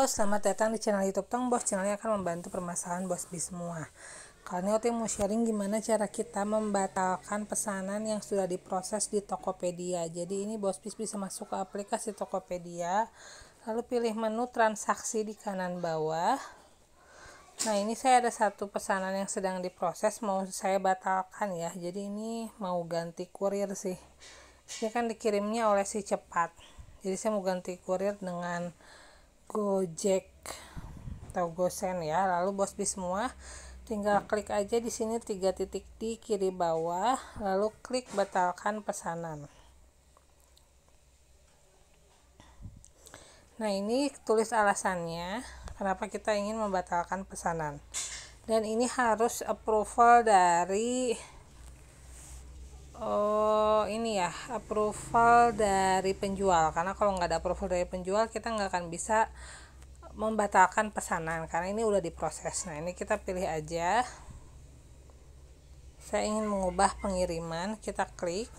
Halo, selamat datang di channel YouTube Tongbos. Channelnya akan membantu permasalahan bos bis semua. Kali ini aku mau sharing gimana cara kita membatalkan pesanan yang sudah diproses di Tokopedia. Jadi ini bos bis bisa masuk ke aplikasi Tokopedia, lalu pilih menu transaksi di kanan bawah. Nah, ini saya ada satu pesanan yang sedang diproses, mau saya batalkan ya. Jadi ini mau ganti kurir sih. Ini kan dikirimnya oleh si cepat. Jadi saya mau ganti kurir dengan Gojek atau GoSend ya. Lalu bos bis semua tinggal klik aja di sini 3 titik di kiri bawah, lalu klik batalkan pesanan. Nah, ini tulis alasannya kenapa kita ingin membatalkan pesanan. Dan ini harus approval dari approval dari penjual, karena kalau nggak ada approval dari penjual kita nggak akan bisa membatalkan pesanan karena ini udah diproses. Nah, ini kita pilih aja, saya ingin mengubah pengiriman, kita klik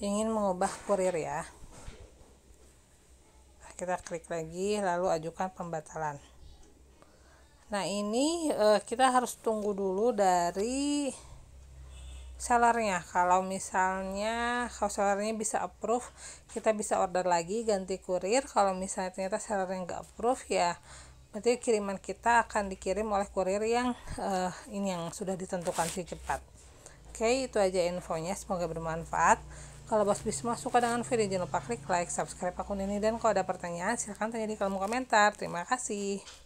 ingin mengubah kurir ya, kita klik lagi lalu ajukan pembatalan. Nah, ini kita harus tunggu dulu dari sellernya. Kalau misalnya sellernya bisa approve, kita bisa order lagi ganti kurir. Kalau misalnya ternyata sellernya nggak approve ya, berarti kiriman kita akan dikirim oleh kurir yang ini yang sudah ditentukan si cepat. Oke, itu aja infonya, semoga bermanfaat. Kalau bos bis semua suka dengan video, jangan lupa klik like, subscribe akun ini, dan kalau ada pertanyaan silahkan tanya di kolom komentar. Terima kasih.